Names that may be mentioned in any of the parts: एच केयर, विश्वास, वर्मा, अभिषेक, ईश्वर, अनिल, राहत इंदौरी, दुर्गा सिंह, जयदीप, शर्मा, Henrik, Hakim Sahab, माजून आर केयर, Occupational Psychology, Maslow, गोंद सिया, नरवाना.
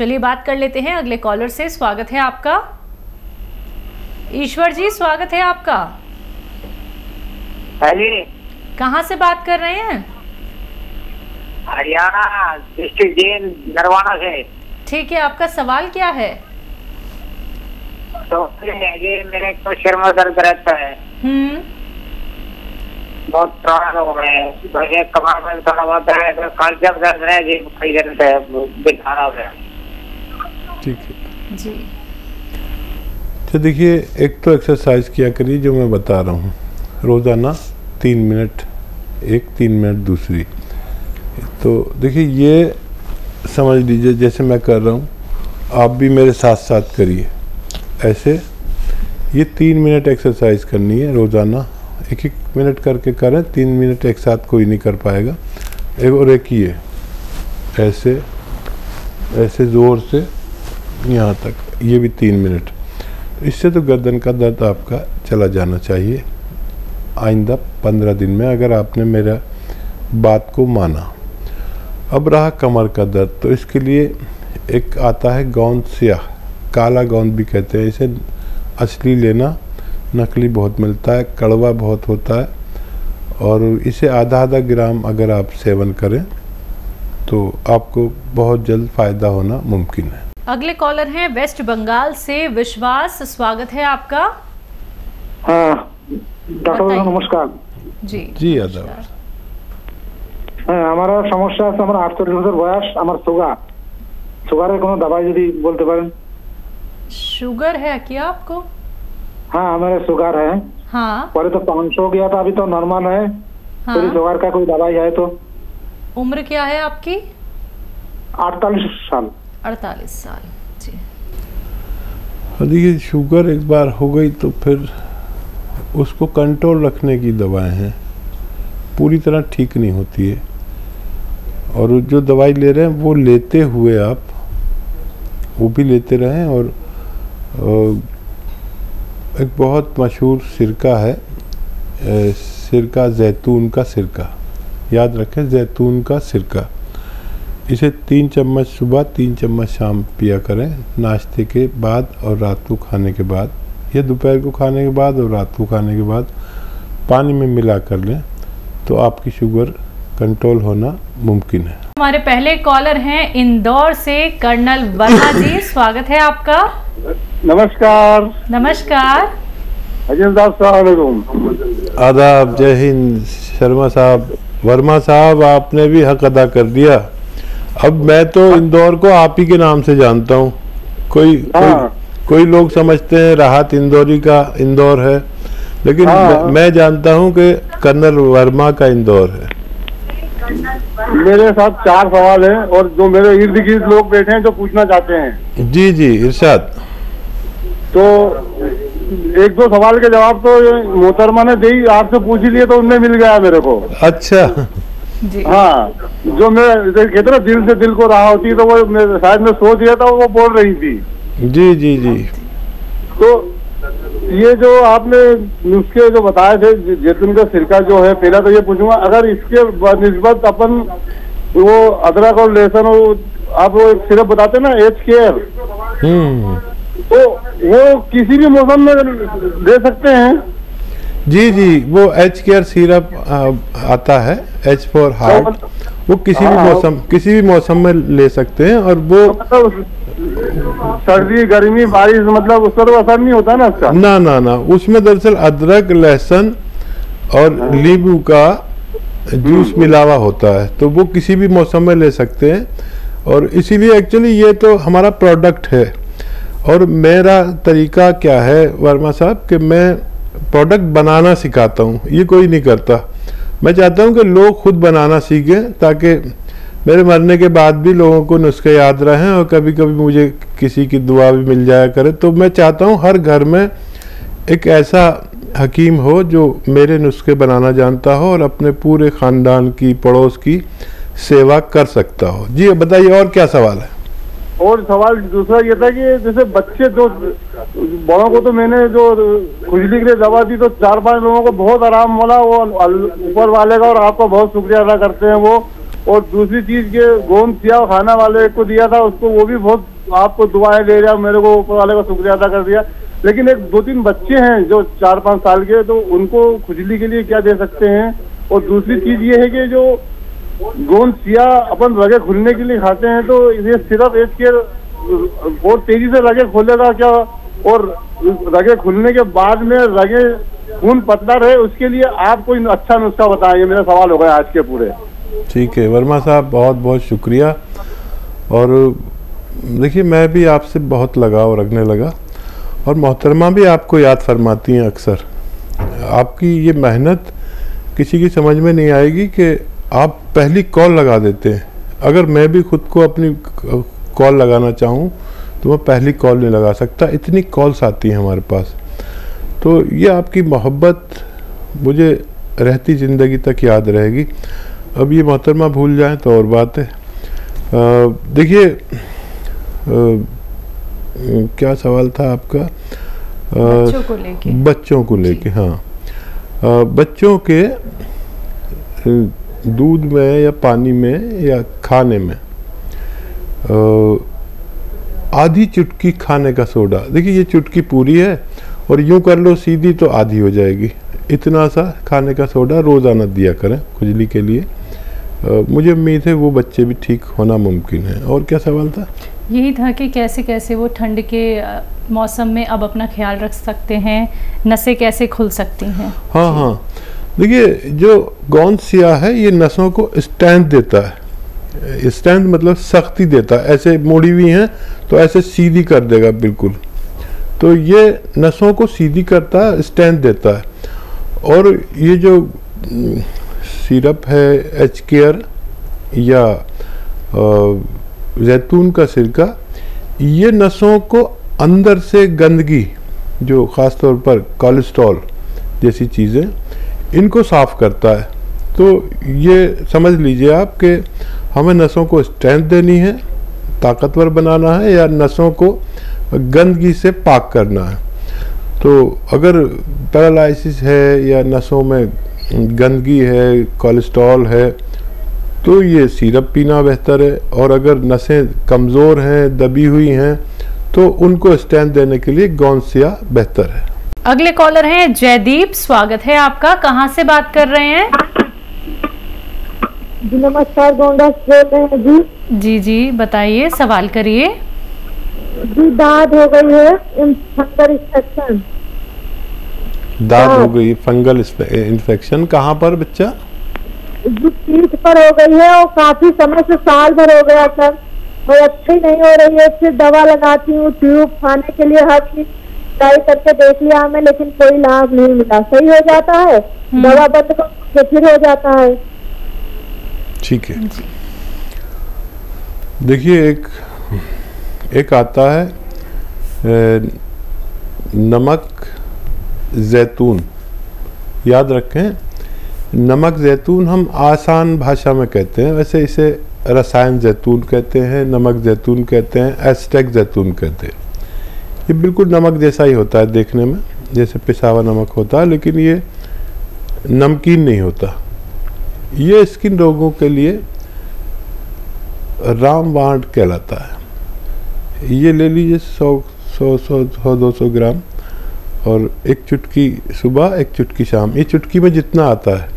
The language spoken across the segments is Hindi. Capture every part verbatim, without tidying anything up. चलिए बात कर लेते हैं अगले कॉलर से। स्वागत है आपका ईश्वर जी, स्वागत है आपका। हेलो, कहाँ से बात कर रहे हैं? हरियाणा डिस्ट्रिक्ट जेल नरवाना से। ठीक है, आपका सवाल क्या है? तो ये मेरे को सिर में दर्द रहता है, बहुत पुराना हो गया है, मुझे कमर में थोड़ा बहुत दर्द है, खांसी में दर्द है, जी कई दिन से बेखारा हो गया। ठीक है जी। तो देखिए, एक तो एक्सरसाइज किया करिए जो मैं बता रहा हूँ, रोज़ाना तीन मिनट एक, तीन मिनट दूसरी। तो देखिए, ये समझ लीजिए जैसे मैं कर रहा हूँ, आप भी मेरे साथ साथ करिए ऐसे। ये तीन मिनट एक्सरसाइज करनी है रोज़ाना, एक एक मिनट करके करें, तीन मिनट एक साथ कोई नहीं कर पाएगा। एक और एक ये ऐसे ऐसे ज़ोर से यहाँ तक, ये भी तीन मिनट। इससे तो गर्दन का दर्द आपका चला जाना चाहिए आइंदा पंद्रह दिन में, अगर आपने मेरा बात को माना। अब रहा कमर का दर्द, तो इसके लिए एक आता है गौंद स्याह, काला गौंद भी कहते हैं इसे, असली लेना, नकली बहुत मिलता है, कड़वा बहुत होता है। और इसे आधा आधा ग्राम अगर आप सेवन करें तो आपको बहुत जल्द फ़ायदा होना मुमकिन है। अगले कॉलर हैं वेस्ट बंगाल से विश्वास, स्वागत है आपका। डॉक्टर नमस्कार जी। जी आदाब। हमारा समस्या है, हमारा आठचल्लिश बरस वयस, हमारा शुगर, शुगर है कोनो दवाई यदि बोलते पारें। शुगर है क्या आपको? हाँ, हमारे शुगर है। हाँ, पहले तो पाँच सौ गया था, अभी तो नॉर्मल है। हाँ, तो शुगर का कोई दवाई है तो? उम्र क्या है आपकी? अड़तालीस साल। अड़तालीस साल जी। देखिए, शुगर एक बार हो गई तो फिर उसको कंट्रोल रखने की दवाएं हैं, पूरी तरह ठीक नहीं होती है। और जो दवाई ले रहे हैं वो लेते हुए आप वो भी लेते रहें। और एक बहुत मशहूर सिरका है, सिरका जैतून का सिरका, याद रखें जैतून का सिरका। इसे तीन चम्मच सुबह, तीन चम्मच शाम पिया करें, नाश्ते के बाद और रात को खाने के बाद, या दोपहर को खाने के बाद और रात को खाने के बाद पानी में मिला कर लें, तो आपकी शुगर कंट्रोल होना मुमकिन है। हमारे पहले कॉलर हैं इंदौर से कर्नल वर्मा जी, स्वागत है आपका। नमस्कार। नमस्कार। आदाब, जय हिंद। शर्मा साहब, वर्मा साहब, आपने भी हक अदा कर दिया। अब मैं तो इंदौर को आप ही के नाम से जानता हूँ। कोई, कोई कोई लोग समझते हैं राहत इंदौरी का इंदौर है, लेकिन हाँ। मैं, मैं जानता हूँ कि कर्नल वर्मा का इंदौर है। मेरे साथ चार सवाल हैं और जो मेरे इर्द गिर्द लोग बैठे हैं जो पूछना चाहते हैं। जी जी, इरशाद। तो एक दो सवाल के जवाब तो मोहतरमा ने दी, आपसे पूछ लिए तो उनमें मिल गया मेरे को। अच्छा जी। हाँ, जो मैं कहते ना दिल से दिल को राह होती है, तो वो शायद मैं सोच रहा था, वो बोल रही थी। जी जी जी। तो ये जो आपने नुस्खे जो बताए थे, जैतून का सिरका जो है, पहला तो ये पूछूंगा अगर इसके निस्बत अपन वो अदरक और लहसुन और आप वो सिरप बताते ना एच केयर, तो वो किसी भी मौसम में दे सकते हैं? जी जी, वो एच केयर सिरप आता है, एच फॉर हार्ट, वो किसी भी मौसम किसी भी मौसम में ले सकते हैं। और वो सर्दी, गर्मी, बारिश, मतलब उस पर असर नहीं होता ना इसका? ना ना ना, उसमें दरअसल अदरक, लहसुन और नींबू का जूस मिलावा होता है, तो वो किसी भी मौसम में ले सकते हैं। और इसीलिए एक्चुअली ये तो हमारा प्रोडक्ट है। और मेरा तरीका क्या है वर्मा साहब, कि मैं प्रोडक्ट बनाना सिखाता हूँ, ये कोई नहीं करता। मैं चाहता हूँ कि लोग खुद बनाना सीखें, ताकि मेरे मरने के बाद भी लोगों को नुस्खे याद रहें, और कभी कभी मुझे किसी की दुआ भी मिल जाया करे। तो मैं चाहता हूँ हर घर में एक ऐसा हकीम हो जो मेरे नुस्खे बनाना जानता हो और अपने पूरे ख़ानदान की, पड़ोस की सेवा कर सकता हो। जी बताइए, और क्या सवाल है? और सवाल दूसरा ये था कि जैसे बच्चे, जो बड़ों को तो मैंने जो खुजली के लिए दवा दी, तो चार पांच लोगों को बहुत आराम मिला, वो ऊपर वाले का और आपका बहुत शुक्रिया अदा करते हैं वो। और दूसरी चीज ये गोंद सियाव खाना वाले को दिया था, उसको वो भी बहुत आपको दुआएं दे रहा, मेरे को ऊपर वाले का शुक्रिया अदा कर दिया। लेकिन एक दो तीन बच्चे हैं जो चार पाँच साल के, तो उनको खुजली के लिए क्या दे सकते हैं। और दूसरी चीज ये है कि जो गोंद सिया अपन रगे खुलने के लिए खाते हैं, तो ये सिर्फ एक के बहुत तेजी से रगे खोलेगा क्या, और रगे खुलने के बाद में रगे खून पतला रहे, उसके लिए आप कोई अच्छा नुस्खा बताएं। ये मेरा सवाल हो गया आज के पूरे। ठीक है वर्मा साहब, बहुत बहुत शुक्रिया। और देखिए मैं भी आपसे बहुत लगाव रखने लगा, और मोहतरमा भी आपको याद फरमाती हैं अक्सर। आपकी ये मेहनत किसी की समझ में नहीं आएगी कि आप पहली कॉल लगा देते हैं। अगर मैं भी खुद को अपनी कॉल लगाना चाहूँ तो मैं पहली कॉल नहीं लगा सकता, इतनी कॉल्स आती हैं हमारे पास। तो ये आपकी मोहब्बत मुझे रहती ज़िंदगी तक याद रहेगी। अब ये मोहतरमा भूल जाएं तो और बात है। देखिए क्या सवाल था आपका? बच्चों को लेके बच्चों को लेके हाँ, आ, बच्चों के दूध में या पानी में या खाने में आधी चुटकी खाने का सोडा। देखिए ये चुटकी पूरी है और यूँ कर लो सीधी तो आधी हो जाएगी, इतना सा खाने का सोडा रोज़ाना दिया करें खुजली के लिए। आ, मुझे उम्मीद है वो बच्चे भी ठीक होना मुमकिन है। और क्या सवाल था? यही था कि कैसे कैसे वो ठंड के मौसम में अब अपना ख्याल रख सकते हैं, नसें कैसे खुल सकती हैं। हाँ हाँ, देखिए जो गोंद सिया है ये नसों को स्ट्रेंथ देता है। स्ट्रेंथ मतलब सख्ती देता है। ऐसे मोड़ी हुई हैं तो ऐसे सीधी कर देगा बिल्कुल, तो ये नसों को सीधी करता है, स्ट्रेंथ देता है। और ये जो सिरप है एच केयर या जैतून का सिरका, ये नसों को अंदर से गंदगी जो ख़ास तौर पर कोलेस्ट्रॉल जैसी चीज़ें इनको साफ़ करता है। तो ये समझ लीजिए आप कि हमें नसों को स्ट्रेंथ देनी है, ताकतवर बनाना है, या नसों को गंदगी से पाक करना है। तो अगर पैरालिसिस है या नसों में गंदगी है, कोलेस्ट्रॉल है, तो ये सिरप पीना बेहतर है। और अगर नसें कमज़ोर हैं, दबी हुई हैं, तो उनको स्ट्रेंथ देने के लिए गोंद सिया बेहतर है। अगले कॉलर हैं जयदीप, स्वागत है आपका। कहाँ से बात कर रहे हैं जी? नमस्कार, गोंडा से बोल रहे हैं जी। जी जी बताइए, सवाल करिए जी। दाद हो गई है, फंगल इन्फेक्शन। दाद हो गई, फंगल इन्फेक्शन। कहाँ पर बच्चा? पीठ पर हो गई है और काफी समय से, साल भर हो गया सर, और अच्छी नहीं हो रही है। फिर दवा लगाती हूँ, ट्यूब खाने के लिए हर चीज ट्राई करके देख लिया हमें, लेकिन कोई लाभ नहीं मिला। सही हो जाता है दवा बंद करके फिर हो जाता है। ठीक है, देखिए एक एक आता है नमक जैतून, याद रखें। नमक जैतून हम आसान भाषा में कहते हैं, वैसे इसे रसायन जैतून कहते हैं, नमक जैतून कहते हैं, एस्टेक जैतून कहते हैं। ये बिल्कुल नमक जैसा ही होता है देखने में, जैसे पिसा हुआ नमक होता है, लेकिन ये नमकीन नहीं होता। ये स्किन रोगों के लिए रामबाण कहलाता है। ये ले लीजिए सौ सौ सौ सौ दो सौ ग्राम, और एक चुटकी सुबह, एक चुटकी शाम। ये चुटकी में जितना आता है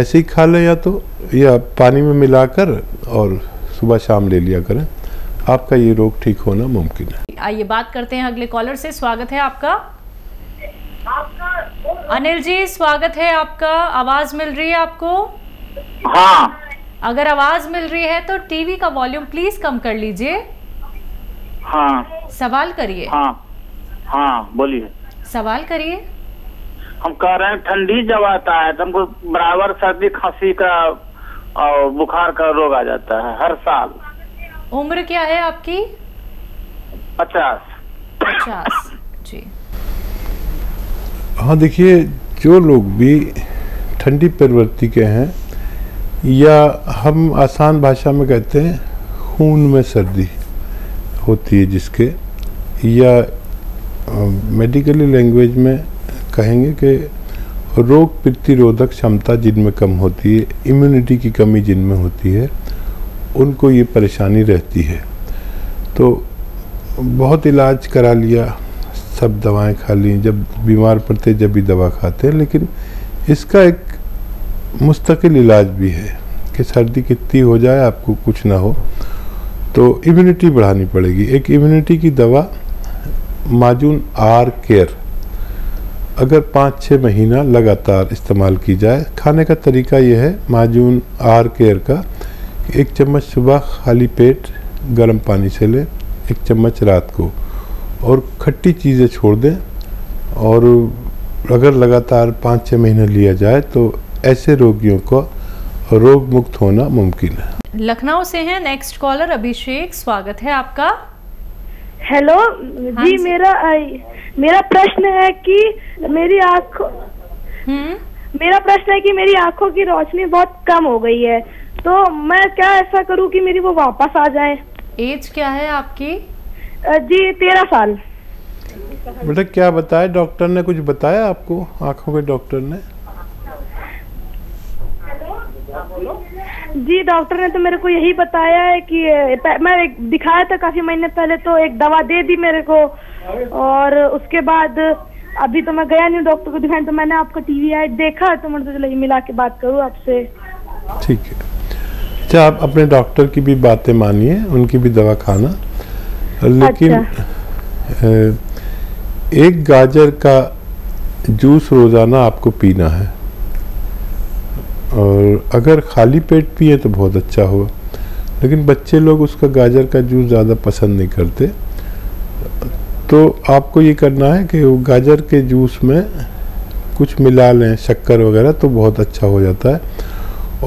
ऐसे ही खा लें, या तो या पानी में मिलाकर और सुबह शाम ले लिया करें। आपका ये रोग ठीक होना मुमकिन है। आइए बात करते हैं अगले कॉलर से। स्वागत है आपका, आपका अनिल जी, स्वागत है आपका। आवाज़ मिल रही है आपको? हाँ। अगर आवाज़ मिल रही है तो टीवी का वॉल्यूम प्लीज़ कम कर लीजिए। हाँ। सवाल करिए। हाँ हाँ बोलिए, सवाल करिए। हम कह रहे हैं ठंडी जब आता है तो हमको बराबर सर्दी खांसी का और बुखार का रोग आ जाता है हर साल। उम्र क्या है आपकी? पचास। पचास जी। हाँ देखिए, जो लोग भी ठंडी प्रवृत्ति के हैं, या हम आसान भाषा में कहते हैं खून में सर्दी होती है जिसके, या मेडिकली लैंग्वेज में कहेंगे कि रोग प्रतिरोधक क्षमता जिनमें कम होती है, इम्यूनिटी की कमी जिनमें होती है, उनको ये परेशानी रहती है। तो बहुत इलाज करा लिया, सब दवाएं खा ली, जब बीमार पड़ते जब भी दवा खाते हैं, लेकिन इसका एक मुस्तकिल इलाज भी है कि सर्दी कितनी हो जाए आपको कुछ ना हो तो इम्यूनिटी बढ़ानी पड़ेगी। एक इम्यूनिटी की दवा माजून आर केयर अगर पाँच छः महीना लगातार इस्तेमाल की जाए। खाने का तरीका यह है माजून आर केयर का, एक चम्मच सुबह खाली पेट गर्म पानी से लें, एक चम्मच रात को, और खट्टी चीज़ें छोड़ दें। और अगर लगातार पाँच छः महीने लिया जाए तो ऐसे रोगियों को रोग मुक्त होना मुमकिन है। लखनऊ से हैं नेक्स्ट कॉलर अभिषेक, स्वागत है आपका। हेलो जी, मेरा मेरा प्रश्न है कि मेरी आँख मेरा प्रश्न है कि मेरी आँखों की रोशनी बहुत कम हो गई है, तो मैं क्या ऐसा करूं कि मेरी वो वापस आ जाए? एज क्या है आपकी? जी तेरह साल। बेटा क्या बताया डॉक्टर ने, कुछ बताया आपको आँखों के डॉक्टर ने? जी डॉक्टर ने तो मेरे को यही बताया है कि मैं एक दिखाया था काफी महीने पहले, तो एक दवा दे दी मेरे को, और उसके बाद अभी तो मैं गया नहीं डॉक्टर को दिखाने, तो मैंने आपका टीवी एड देखा तो मैंने सोचा मिला के बात करूँ आपसे। ठीक है, अच्छा आप अपने डॉक्टर की भी बातें मानिए, उनकी भी दवा खाना, लेकिन अच्छा। एक गाजर का जूस रोज़ाना आपको पीना है, और अगर खाली पेट पिए तो बहुत अच्छा होगा, लेकिन बच्चे लोग उसका गाजर का जूस ज़्यादा पसंद नहीं करते। तो आपको ये करना है कि वो गाजर के जूस में कुछ मिला लें, शक्कर वगैरह, तो बहुत अच्छा हो जाता है।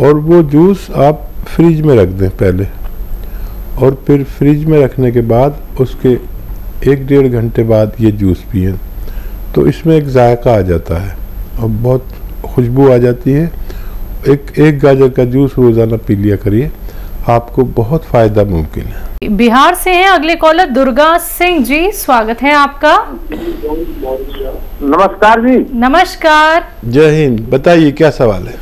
और वो जूस आप फ्रिज में रख दें पहले, और फिर फ्रिज में रखने के बाद उसके एक डेढ़ घंटे बाद ये जूस पिएं, तो इसमें एक जायका आ जाता है और बहुत खुशबू आ जाती है। एक एक गाजर का जूस रोज़ाना पी लिया करिए, आपको बहुत फ़ायदा मुमकिन है। बिहार से हैं अगले कॉलर दुर्गा सिंह जी, स्वागत है आपका। नमस्कार जी। नमस्कार, जय हिंद। बताइए क्या सवाल है?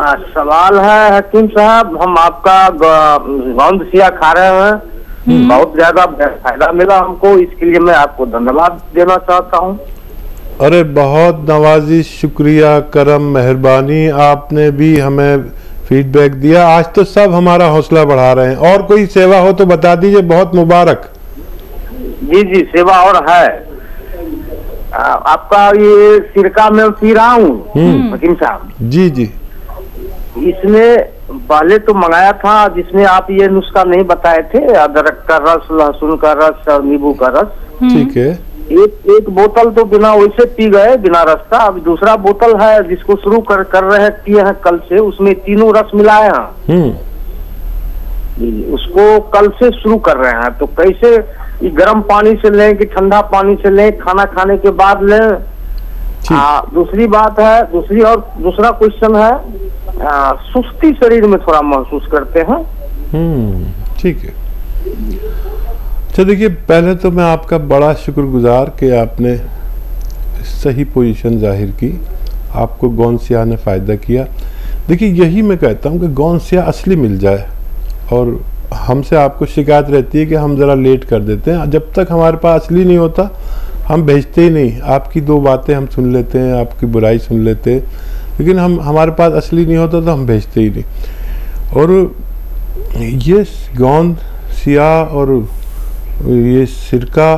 आ, सवाल है हकीम साहब, हम आपका गोंद सिया खा रहे हैं, बहुत ज्यादा फायदा मिला हमको, इसके लिए मैं आपको धन्यवाद देना चाहता हूँ। अरे बहुत नवाजिश, शुक्रिया, करम, मेहरबानी, आपने भी हमें फीडबैक दिया। आज तो सब हमारा हौसला बढ़ा रहे हैं, और कोई सेवा हो तो बता दीजिए, बहुत मुबारक। जी जी सेवा और है, आ, आपका ये सिरका मैं पी रहा हूँ हकीम साहब। जी जी, इसमें पहले तो मंगाया था जिसमें आप ये नुस्खा नहीं बताए थे, अदरक का रस, लहसुन का रस और नींबू का रस। ठीक है, एक एक बोतल तो बिना वैसे पी गए बिना रस का। अब दूसरा बोतल है जिसको शुरू कर कर रहे किए हैं कल से, उसमें तीनों रस मिलाए हैं, उसको कल से शुरू कर रहे हैं। तो कैसे, गर्म पानी से लें कि ठंडा पानी से लें, खाना खाने के बाद लें? आ, दूसरी बात है, दूसरी और दूसरा क्वेश्चन है, आ, सुस्ती शरीर में थोड़ा महसूस करते हैं। हम्म, ठीक है। अच्छा देखिए, पहले तो मैं आपका बड़ा शुक्रगुजार कि आपने सही पोजीशन जाहिर की, आपको गौनसिया ने फ़ायदा किया। देखिए यही मैं कहता हूँ कि गौनसिया असली मिल जाए, और हमसे आपको शिकायत रहती है कि हम ज़रा लेट कर देते हैं, जब तक हमारे पास असली नहीं होता हम भेजते ही नहीं। आपकी दो बातें हम सुन लेते हैं, आपकी बुराई सुन लेते हैं, लेकिन हम हमारे पास असली नहीं होता तो हम भेजते ही नहीं। और ये गोंद सिया और ये सिरका,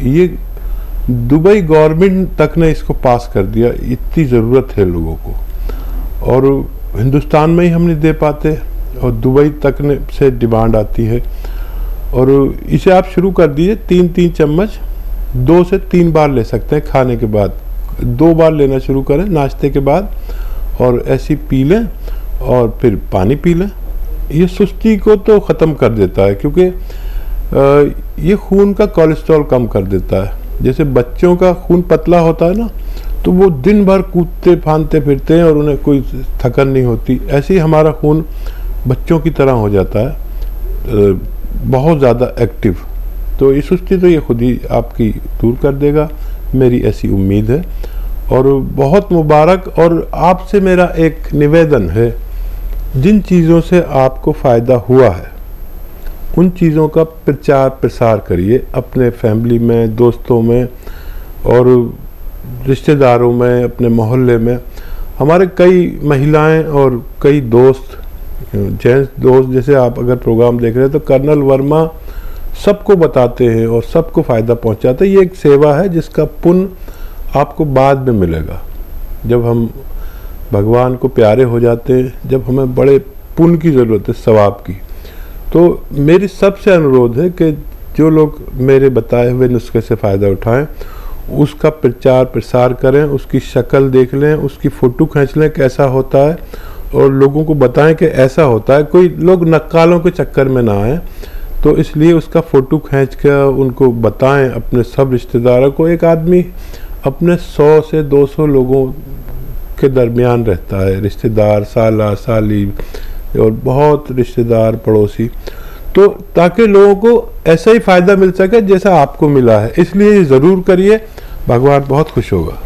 ये दुबई गवर्नमेंट तक ने इसको पास कर दिया, इतनी ज़रूरत है लोगों को, और हिंदुस्तान में ही हम नहीं दे पाते और दुबई तक ने से डिमांड आती है। और इसे आप शुरू कर दीजिए, तीन तीन चम्मच दो से तीन बार ले सकते हैं, खाने के बाद दो बार लेना शुरू करें, नाश्ते के बाद, और ऐसी पी लें और फिर पानी पी लें। ये सुस्ती को तो ख़त्म कर देता है, क्योंकि ये खून का कोलेस्ट्रॉल कम कर देता है। जैसे बच्चों का खून पतला होता है ना, तो वो दिन भर कूदते फांदते फिरते हैं और उन्हें कोई थकन नहीं होती, ऐसे ही हमारा खून बच्चों की तरह हो जाता है, बहुत ज़्यादा एक्टिव। तो ये सुस्ती तो ये खुद ही आपकी दूर कर देगा, मेरी ऐसी उम्मीद है। और बहुत मुबारक। और आपसे मेरा एक निवेदन है, जिन चीज़ों से आपको फ़ायदा हुआ है उन चीज़ों का प्रचार प्रसार करिए अपने फैमिली में, दोस्तों में और रिश्तेदारों में, अपने मोहल्ले में। हमारे कई महिलाएं और कई दोस्त, जेंट्स दोस्त, जैसे आप अगर प्रोग्राम देख रहे हैं तो कर्नल वर्मा सबको बताते हैं और सबको फ़ायदा पहुंचाते हैं। ये एक सेवा है जिसका पुण्य आपको बाद में मिलेगा। जब हम भगवान को प्यारे हो जाते हैं, जब हमें बड़े पुण्य की ज़रूरत है, सवाब की, तो मेरी सबसे अनुरोध है कि जो लोग मेरे बताए हुए नुस्खे से फ़ायदा उठाएं, उसका प्रचार प्रसार करें, उसकी शक्ल देख लें, उसकी फ़ोटो खींच लें कैसा होता है, और लोगों को बताएं कि ऐसा होता है। कोई लोग नक्कालों के चक्कर में ना आए, तो इसलिए उसका फ़ोटो खींच कर उनको बताएं, अपने सब रिश्तेदारों को। एक आदमी अपने सौ से दो सौ लोगों के दरमियान रहता है, रिश्तेदार, साला, साली और बहुत रिश्तेदार, पड़ोसी, तो ताकि लोगों को ऐसा ही फ़ायदा मिल सके जैसा आपको मिला है। इसलिए ज़रूर करिए, भगवान बहुत खुश होगा।